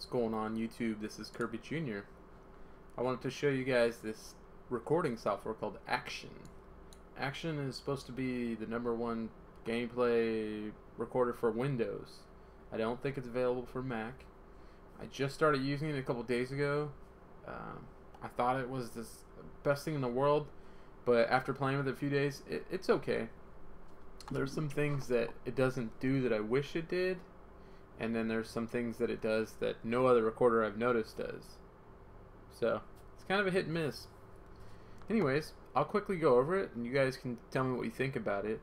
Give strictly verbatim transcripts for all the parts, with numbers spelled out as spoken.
What's going on YouTube? This is Kirby Junior I wanted to show you guys this recording software called Action. Action is supposed to be the number one gameplay recorder for Windows. I don't think it's available for Mac. I just started using it a couple days ago. Um, I thought it was the best thing in the world, but after playing with it a few days, it, it's okay. There's some things that it doesn't do that I wish it did. And then there's some things that it does that no other recorder I've noticed does. So, it's kind of a hit and miss. Anyways, I'll quickly go over it and you guys can tell me what you think about it.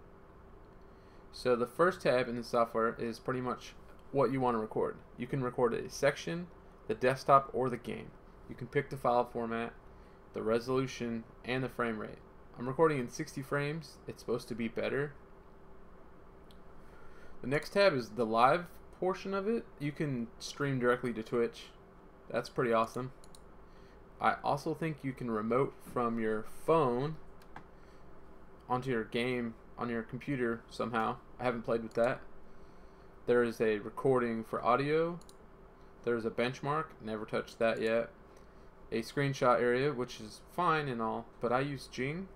So the first tab in the software is pretty much what you want to record. You can record a section, the desktop, or the game. You can pick the file format, the resolution, and the frame rate. I'm recording in sixty frames. It's supposed to be better. The next tab is the live portion of it. You can stream directly to Twitch. That's pretty awesome. I also think you can remote from your phone onto your game on your computer somehow. I haven't played with that. There is a recording for audio. There's a benchmark, never touched that yet. A screenshot area, which is fine and all, but I use Jing.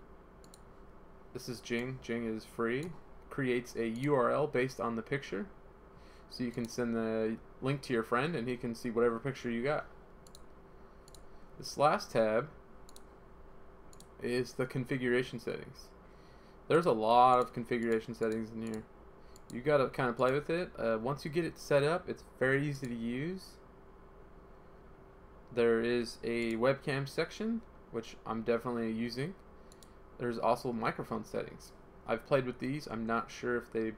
This is Jing. Jing is free. Creates a U R L based on the picture. So you can send the link to your friend and he can see whatever picture you got. This last tab is the configuration settings. There's a lot of configuration settings in here. You gotta kind of play with it. Uh, once you get it set up, it's very easy to use. There is a webcam section, which I'm definitely using. There's also microphone settings. I've played with these. I'm not sure if they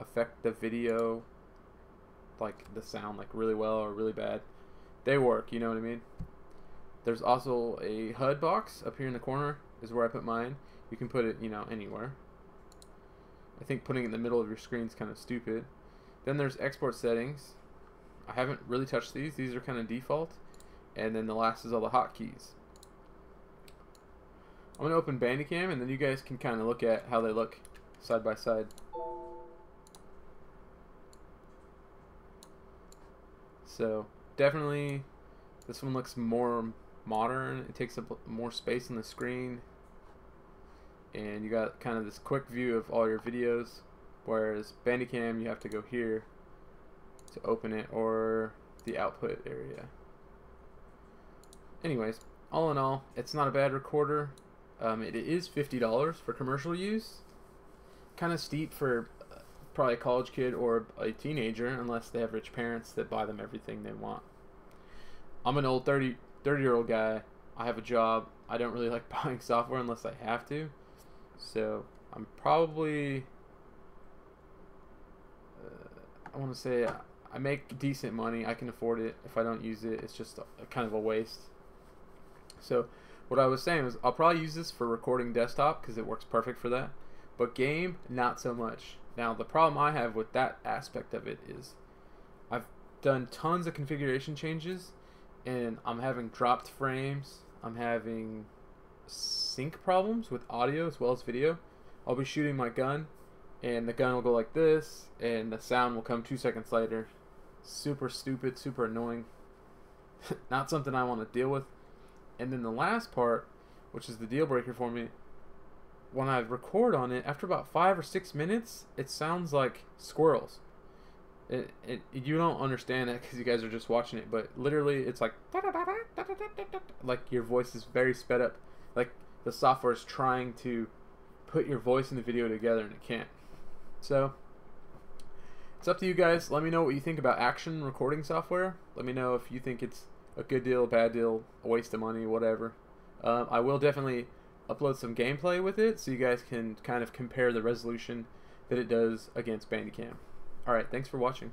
affect the video, like the sound, like really well or really bad. They work, you know what I mean? There's also a H U D box up here in the corner is where I put mine. You can put it, you know, anywhere. I think putting it in the middle of your screen is kind of stupid. Then there's export settings. I haven't really touched these. These are kind of default. And then the last is all the hotkeys. I'm going to open Bandicam and then you guys can kind of look at how they look side by side. So definitely this one looks more modern. It takes up more space on the screen and you got kind of this quick view of all your videos, whereas Bandicam you have to go here to open it or the output area. Anyways, all in all, it's not a bad recorder. Um, it is fifty dollars for commercial use. Kind of steep for probably a college kid or a teenager, unless they have rich parents that buy them everything they want. I'm an old thirty year old guy. I have a job. I don't really like buying software unless I have to, so I'm probably uh, I want to say I make decent money. I can afford it. If I don't use it, it's just a, a kind of a waste. So what I was saying was I'll probably use this for recording desktop because it works perfect for that, but game, not so much. Now the problem I have with that aspect of it is I've done tons of configuration changes and I'm having dropped frames, I'm having sync problems with audio as well as video. I'll be shooting my gun and the gun will go like this and the sound will come two seconds later. Super stupid, super annoying. Not something I want to deal with. And then the last part, which is the deal breaker for me, when I record on it, after about five or six minutes, it sounds like squirrels. It, it, you don't understand that because you guys are just watching it, but literally it's like, like your voice is very sped up. Like the software is trying to put your voice and the video together and it can't. So it's up to you guys. Let me know what you think about Action recording software. Let me know if you think it's a good deal, a bad deal, a waste of money, whatever. Um, I will definitely upload some gameplay with it so you guys can kind of compare the resolution that it does against Bandicam. Alright, thanks for watching.